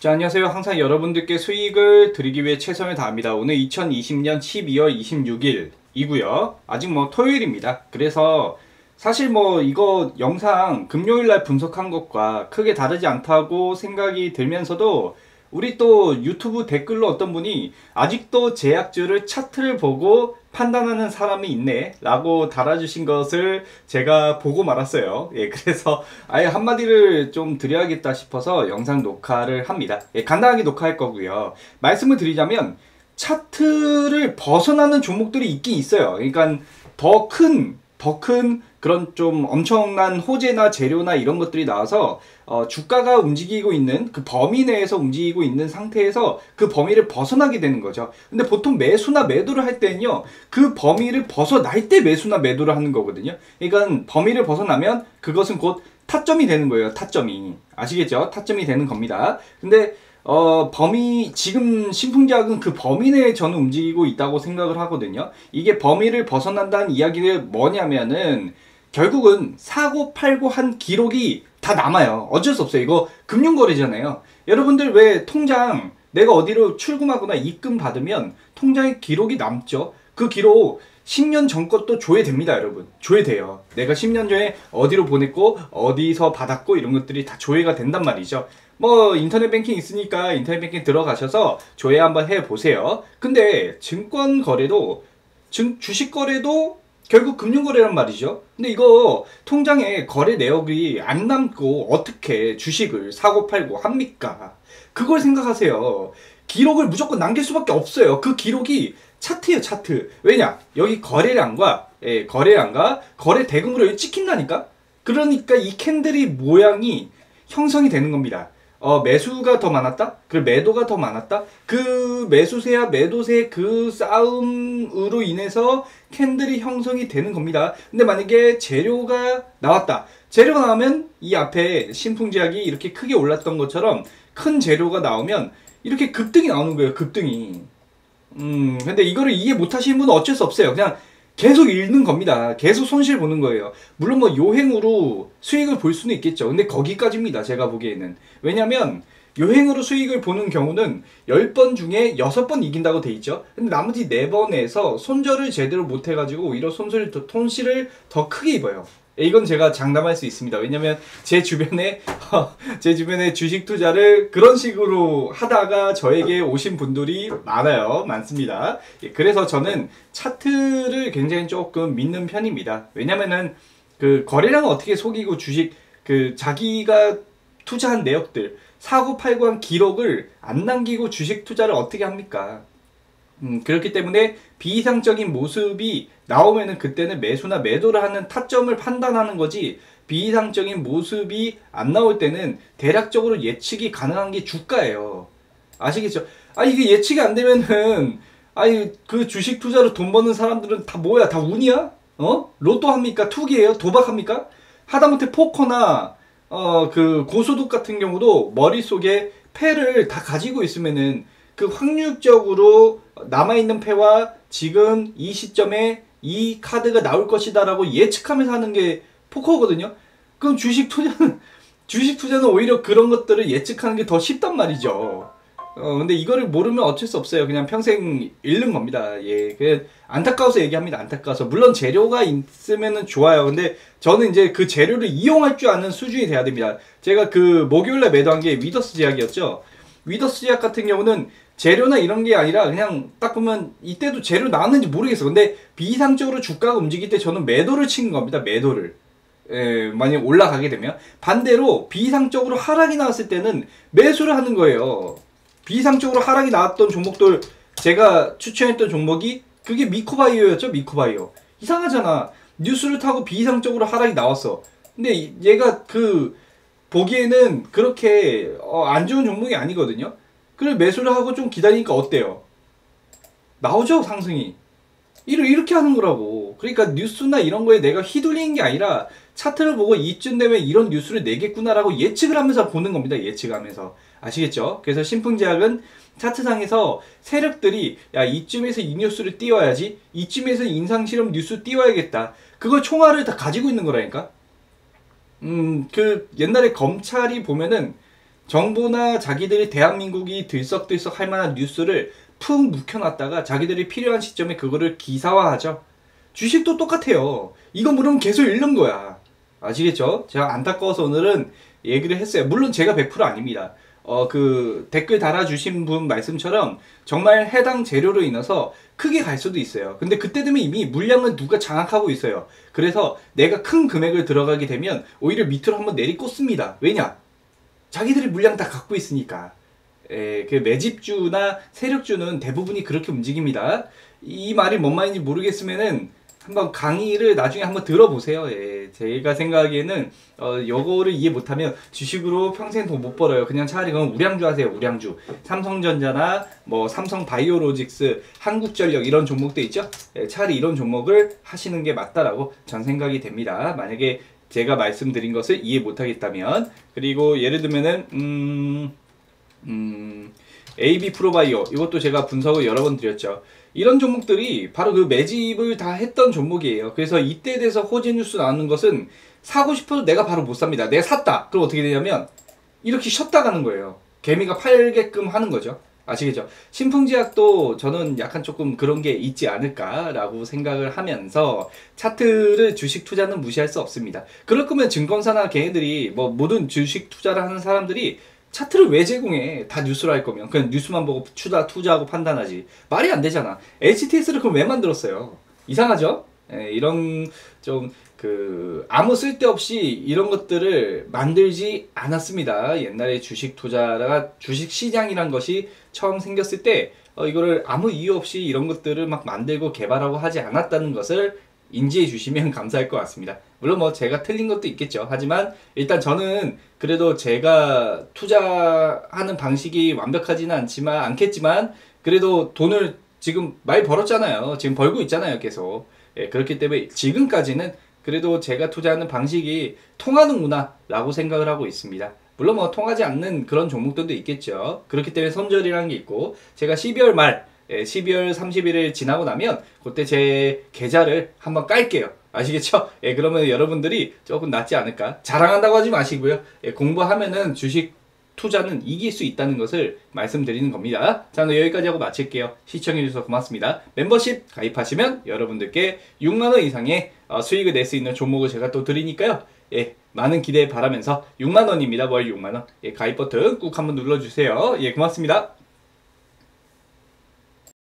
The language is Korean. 자, 안녕하세요. 항상 여러분들께 수익을 드리기 위해 최선을 다합니다. 오늘 2020년 12월 26일 이고요. 아직 토요일입니다. 그래서 사실 이거 영상 금요일날 분석한 것과 크게 다르지 않다고 생각이 들면서도 우리 또 유튜브 댓글로 어떤 분이 아직도 제약주를 차트를 보고 판단하는 사람이 있네 라고 달아주신 것을 제가 보고 말았어요. 예, 그래서 아예 한마디를 좀 드려야겠다 싶어서 영상 녹화를 합니다. 예, 간단하게 녹화할 거고요. 말씀을 드리자면 차트를 벗어나는 종목들이 있긴 있어요. 그러니까 더 큰 그런 좀 엄청난 호재나 재료나 이런 것들이 나와서 주가가 움직이고 있는 그 범위 내에서 움직이고 있는 상태에서 그 범위를 벗어나게 되는 거죠. 근데 보통 매수나 매도를 할 때는요, 그 범위를 벗어날 때 매수나 매도를 하는 거거든요. 그러니까 범위를 벗어나면 그것은 곧 타점이 되는 거예요. 타점이. 아시겠죠? 타점이 되는 겁니다. 근데 지금 신풍제약은 그 범위 내에 저는 움직이고 있다고 생각을 하거든요. 이게 범위를 벗어난다는 이야기는 뭐냐면은 결국은 사고 팔고 한 기록이 다 남아요. 어쩔 수 없어요. 이거 금융거래잖아요. 여러분들 왜 통장 내가 어디로 출금하거나 입금 받으면 통장에 기록이 남죠. 그 기록 10년 전 것도 조회됩니다, 여러분. 조회돼요. 내가 10년 전에 어디로 보냈고 어디서 받았고 이런 것들이 다 조회가 된단 말이죠. 인터넷 뱅킹 있으니까 인터넷 뱅킹 들어가셔서 조회 한번 해보세요. 근데 증권 거래도, 주식 거래도 결국 금융 거래란 말이죠. 근데 이거 통장에 거래 내역이 안 남고 어떻게 주식을 사고 팔고 합니까? 그걸 생각하세요. 기록을 무조건 남길 수밖에 없어요. 그 기록이 차트예요, 차트. 왜냐? 여기 거래량과, 거래 대금으로 찍힌다니까? 그러니까 이 캔들이 모양이 형성이 되는 겁니다. 매수가 더 많았다? 그리고 매도가 더 많았다? 그 매수세와 매도세 그 싸움으로 인해서 캔들이 형성이 되는 겁니다. 근데 만약에 재료가 나왔다. 재료가 나오면 이 앞에 신풍제약이 이렇게 크게 올랐던 것처럼 큰 재료가 나오면 이렇게 급등이 나오는 거예요. 급등이. 근데 이거를 이해 못하시는 분은 어쩔 수 없어요. 그냥 계속 잃는 겁니다. 계속 손실 보는 거예요. 물론 요행으로 수익을 볼 수는 있겠죠. 근데 거기까지입니다, 제가 보기에는. 왜냐면 요행으로 수익을 보는 경우는 10번 중에 6번 이긴다고 돼 있죠. 근데 나머지 4번에서 손절을 제대로 못 해가지고 오히려 손실을 더 크게 입어요. 이건 제가 장담할 수 있습니다. 왜냐면 제 주변에 주식 투자를 그런 식으로 하다가 저에게 오신 분들이 많습니다. 그래서 저는 차트를 굉장히 조금 믿는 편입니다. 왜냐면은 그 거래량은 어떻게 속이고 주식 그 자기가 투자한 내역들 사고 팔고 한 기록을 안 남기고 주식 투자를 어떻게 합니까? 그렇기 때문에 비이상적인 모습이 나오면은 그때는 매수나 매도를 하는 타점을 판단하는 거지, 비이상적인 모습이 안 나올 때는 대략적으로 예측이 가능한 게 주가예요. 아시겠죠? 이게 예측이 안 되면은, 그 주식 투자로 돈 버는 사람들은 다 뭐야? 다 운이야? 로또 합니까? 투기예요? 도박합니까? 하다못해 포커나, 그 고소득 같은 경우도 머릿속에 패를 다 가지고 있으면은 그 확률적으로 남아있는 패와 지금 이 시점에 이 카드가 나올 것이다 라고 예측하면서 하는 게 포커거든요. 그럼 주식 투자는 오히려 그런 것들을 예측하는 게 더 쉽단 말이죠. 근데 이거를 모르면 어쩔 수 없어요. 그냥 평생 잃는 겁니다. 예, 안타까워서 얘기합니다. 안타까워서. 물론 재료가 있으면은 좋아요. 근데 저는 이제 그 재료를 이용할 줄 아는 수준이 돼야 됩니다. 제가 그 목요일날 매도한 게 위더스 제약이었죠. 위더스 제약 같은 경우는 재료나 이런 게 아니라 그냥 딱 보면 이때도 재료 나왔는지 모르겠어. 근데 비이상적으로 주가가 움직일 때 저는 매도를 친 겁니다. 매도를. 만약에 올라가게 되면. 반대로 비이상적으로 하락이 나왔을 때는 매수를 하는 거예요. 비이상적으로 하락이 나왔던 종목들, 제가 추천했던 종목이 그게 미코바이오였죠. 미코바이오. 이상하잖아. 뉴스를 타고 비이상적으로 하락이 나왔어. 근데 얘가 보기에는 그렇게 안 좋은 종목이 아니거든요. 그래, 매수를 하고 좀 기다리니까 어때요? 나오죠, 상승이. 이렇게 하는 거라고. 그러니까 뉴스나 이런 거에 내가 휘둘리는 게 아니라 차트를 보고 이쯤 되면 이런 뉴스를 내겠구나라고 예측을 하면서 보는 겁니다. 예측하면서. 아시겠죠? 그래서 신풍제약은 차트상에서 세력들이 야, 이쯤에서 이 뉴스를 띄워야지. 이쯤에서 인상실험 뉴스 띄워야겠다. 그걸 총알을 다 가지고 있는 거라니까. 그 옛날에 검찰이 보면은 정부나 자기들이 대한민국이 들썩들썩 할 만한 뉴스를 푹 묵혀놨다가 자기들이 필요한 시점에 그거를 기사화하죠. 주식도 똑같아요. 이거 물으면 계속 읽는 거야. 아시겠죠? 제가 안타까워서 오늘은 얘기를 했어요. 물론 제가 100% 아닙니다. 그 댓글 달아주신 분 말씀처럼 정말 해당 재료로 인해서 크게 갈 수도 있어요. 근데 그때 되면 이미 물량은 누가 장악하고 있어요. 그래서 내가 큰 금액을 들어가게 되면 오히려 밑으로 한번 내리꽂습니다. 왜냐? 자기들이 물량 다 갖고 있으니까. 그 매집주나 세력주는 대부분이 그렇게 움직입니다. 이 말이 뭔 말인지 모르겠으면은 한번 강의를 나중에 한번 들어보세요. 제가 생각하기에는 요거를 이해 못하면 주식으로 평생 돈 못 벌어요. 그냥 차라리 그럼 우량주 하세요. 우량주. 삼성전자나 뭐 삼성바이오로직스, 한국전력 이런 종목도 있죠. 차라리 이런 종목을 하시는 게 맞다라고 전 생각이 됩니다. 만약에 제가 말씀드린 것을 이해 못하겠다면. 그리고 예를 들면은 AB 프로바이오 이것도 제가 분석을 여러 번 드렸죠. 이런 종목들이 바로 그 매집을 다 했던 종목이에요. 그래서 이때에 대해서 호재 뉴스 나오는 것은 사고 싶어도 내가 바로 못 삽니다. 내가 샀다. 그럼 어떻게 되냐면 이렇게 쉬었다 가는 거예요. 개미가 팔게끔 하는 거죠. 아시겠죠? 신풍제약도 저는 약간 조금 그런 게 있지 않을까라고 생각을 하면서 차트를 주식 투자는 무시할 수 없습니다. 그럴 거면 증권사나 걔네들이 뭐 모든 주식 투자를 하는 사람들이 차트를 왜 제공해? 다 뉴스로 할 거면. 그냥 뉴스만 보고 투자하고 판단하지. 말이 안 되잖아. HTS를 그럼 왜 만들었어요? 이상하죠? 이런 좀 아무 쓸데없이 이런 것들을 만들지 않았습니다. 옛날에 주식 투자가 주식 시장이란 것이 처음 생겼을 때 이거를 아무 이유 없이 이런 것들을 막 만들고 개발하고 하지 않았다는 것을 인지해 주시면 감사할 것 같습니다. 물론 뭐 제가 틀린 것도 있겠죠. 하지만 일단 저는 그래도 제가 투자하는 방식이 완벽하지는 않겠지만 그래도 돈을 지금 많이 벌었잖아요. 지금 벌고 있잖아요. 계속. 그렇기 때문에 지금까지는 그래도 제가 투자하는 방식이 통하는구나 라고 생각을 하고 있습니다. 물론 뭐 통하지 않는 그런 종목들도 있겠죠. 그렇기 때문에 손절이라는 게 있고 제가 12월 말 12월 30일을 지나고 나면 그때 제 계좌를 한번 깔게요. 아시겠죠? 그러면 여러분들이 조금 낫지 않을까. 자랑한다고 하지 마시고요. 공부하면은 주식 투자는 이길 수 있다는 것을 말씀드리는 겁니다. 자, 오늘 여기까지 하고 마칠게요. 시청해주셔서 고맙습니다. 멤버십 가입하시면 여러분들께 6만원 이상의 수익을 낼 수 있는 종목을 제가 또 드리니까요. 많은 기대 바라면서 6만원입니다. 월 6만원. 가입 버튼 꾹 한번 눌러주세요. 고맙습니다.